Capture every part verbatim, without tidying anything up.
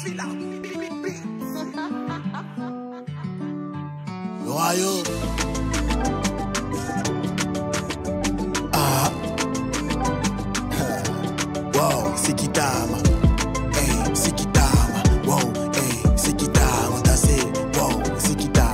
fila. Loyo. Ah. Wow, sikitama. Hey, sikitama. Wow, hey, sikitama. Tassé. Wow, sikitama.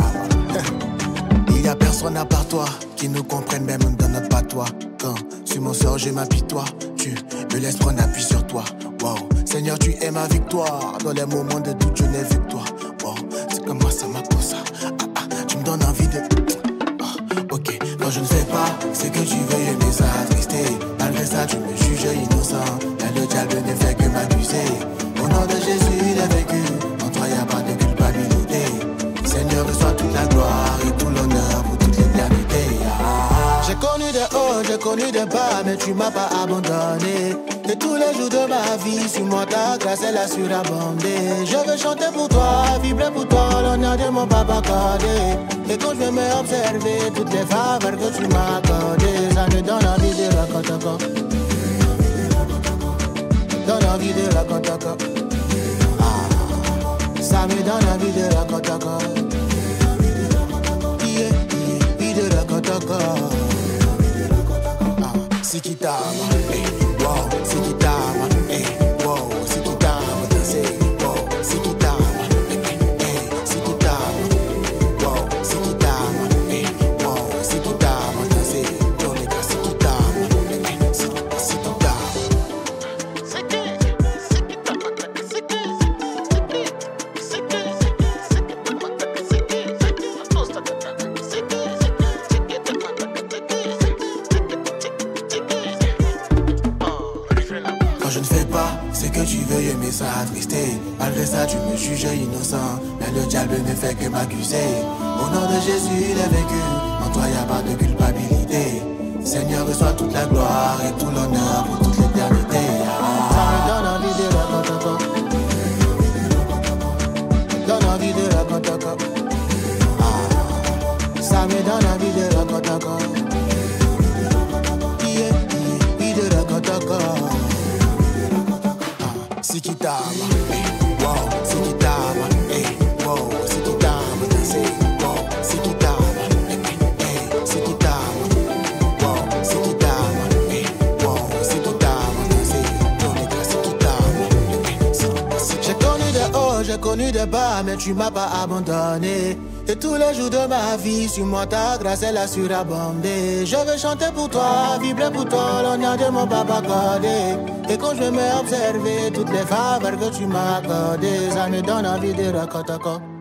Il y a personne à part toi qui nous comprenne même dans notre patois. Quand sur mon sort je m'apitoie, tu me laisses prendre appui sur toi. Wow, Seigneur, tu es ma victoire. Dans les moments de doute, je n'ai vu que toi. Wow, c'est comme moi, ça m'a pour ça. Ah, ah, tu me donnes envie de. Oh, ok, quand je ne fais pas, c'est que tu veux me attrister. Malgré ça, tu me juges innocent. Mais le diable ne fait que m'accuser. Au nom de Jésus, il est vécu. En toi, il n'y a pas de culpabilité. Seigneur, reçois toute la gloire et tout l'honneur pour toute l'éternité. Ah. J'ai connu des hauts, j'ai connu des bas, mais tu m'as pas abandonné. De tous les jours de ma vie, sur moi ta grâce elle a surabondé. Je veux chanter pour toi, vibrer pour toi, l'honneur de mon papa accordé. Et quand je vais me observer, toutes les faveurs que tu m'as accordées, ça me donne envie de Rokotoko. Donne envie de Rokotoko. Ah, ça me donne envie de Rokotoko. Yeah, yeah, vie de Rokotoko. Ah, sikitama, hey. Wow, sikitama, eh, wow, sikitama, eh, wow, sikitama, eh, sikitama, wow, sikitama, eh, wow, sikitama, eh, wow, sikitama, eh, sikitama, ça a attristé, malgré ça tu me juges innocent, mais le diable ne fait que m'accuser. Au nom de Jésus il est vécu, en toi il n'y a pas de culpabilité. Seigneur reçois toute la gloire et tout l'honneur pour toute l'éternité. Ça me donne envie de Rokotoko. Donne envie de Rokotoko. Ça me donne envie de Rokotoko. Yeah, yeah, vie de Rokotoko. Sikitama, eh, wow, sikitama, eh, wow, sikitama, eh, wow, sikitama, eh, sikitama, wow, sikitama, eh, wow, sikitama, eh, sikitama, eh. J'ai connu de haut, j'ai connu de bas, mais tu m'as pas abandonné. De tous les jours de ma vie, sur moi ta grâce elle a surabondé. Je veux chanter pour toi, vibrer pour toi, l'honneur de mon papa accordé. Et quand je vais m'observer, toutes les faveurs que tu m'as accordées, ça me donne envie de Rokotoko.